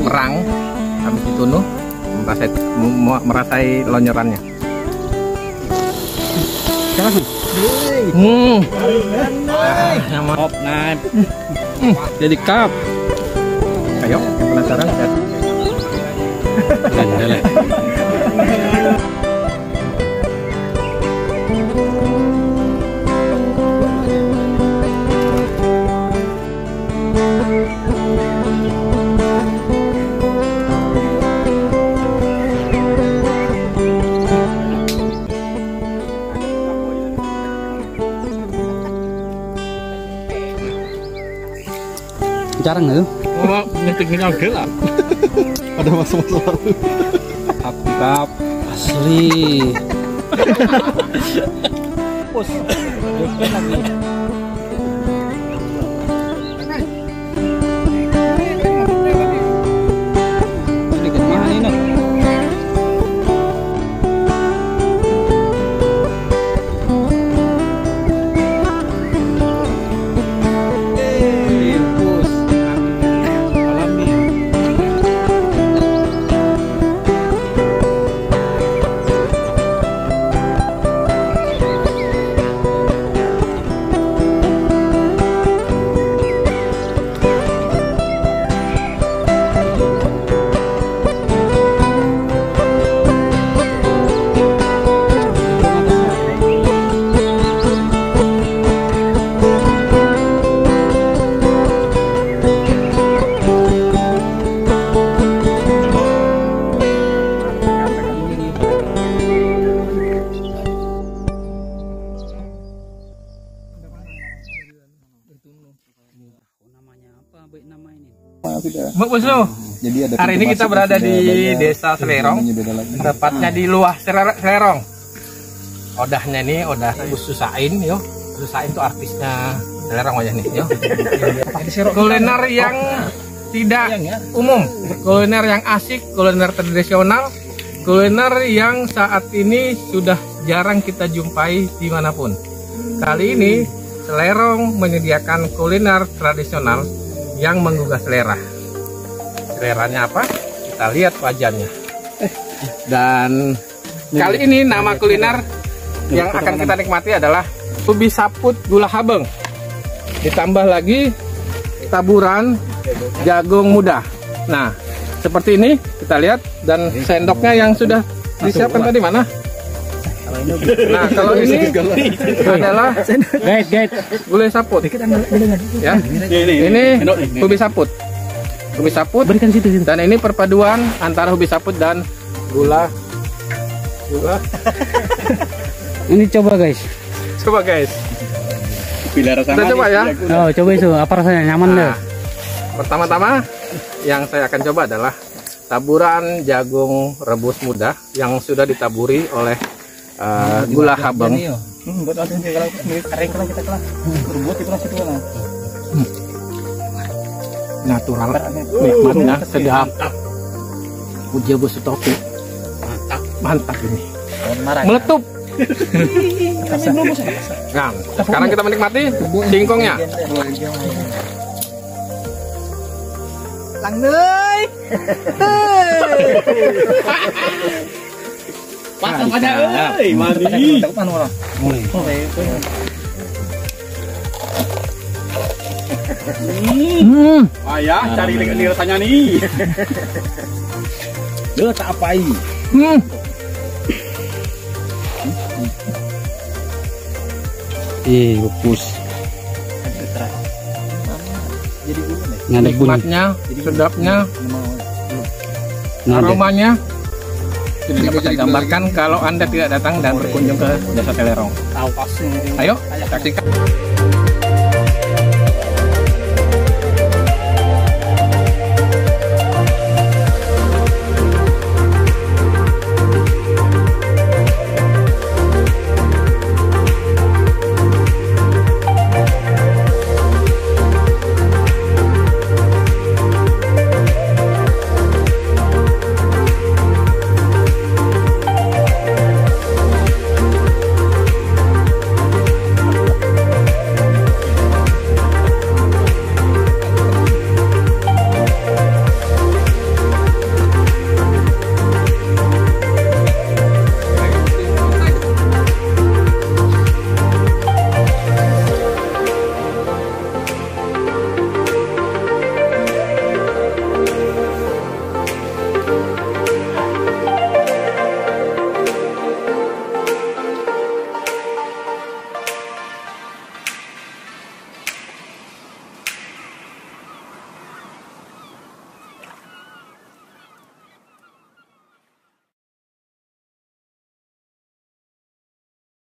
Perang habis dibunuh merasai lonjorannya. Jadi kap. Ayo, yang penasaran lihat. Jarang nggak tuh? Wah, nyetiknya agak lah. Ada masuk-masuk baru. Tap asli. Pos. Jadi ada hari ini kita berada di desa Selerong, tepatnya di Luah Selerong. Odahnya nih, odah Susain, yo. Susain itu artisnya Selerong aja nih, yo. Kuliner yang tidak umum, kuliner yang asik, kuliner tradisional, kuliner yang saat ini sudah jarang kita jumpai dimanapun. Kali ini Selerong menyediakan kuliner tradisional yang menggugah selera. Seleranya apa? Kita lihat wajannya. Dan kali ini nama kuliner yang akan kita nikmati adalah ubi saput gula habeng. Ditambah lagi taburan jagung muda. Nah, seperti ini kita lihat, dan sendoknya yang sudah disiapkan tadi mana? Nah, kalau ini adalah gulai saput. Ya. Ini ubi saput berikan situ. Dan ini perpaduan antara ubi saput dan gula. Ini coba guys. Kita coba ya. Oh, coba itu apa rasanya, nyaman deh. Pertama-tama yang saya akan coba adalah taburan jagung rebus muda yang sudah ditaburi oleh gula habeng. Buat langsung kalau kering kalau kita kelas. Rebus itu lah situ lah. Natural, nikmatnya sedap. Uji bus topi, mantap ini. Meletup. Nah, sekarang kita menikmati singkongnya. Langgeng. Pasang aja, mandi. Ayah cari lingkungan rasanya nih. Duh, tak apai. Ih, lupus. nikmatnya, sedapnya, aromanya tidak dapat saya gambarkan kalau Anda tidak datang dan berkunjung ke Desa Selerong. Ayo saksikan.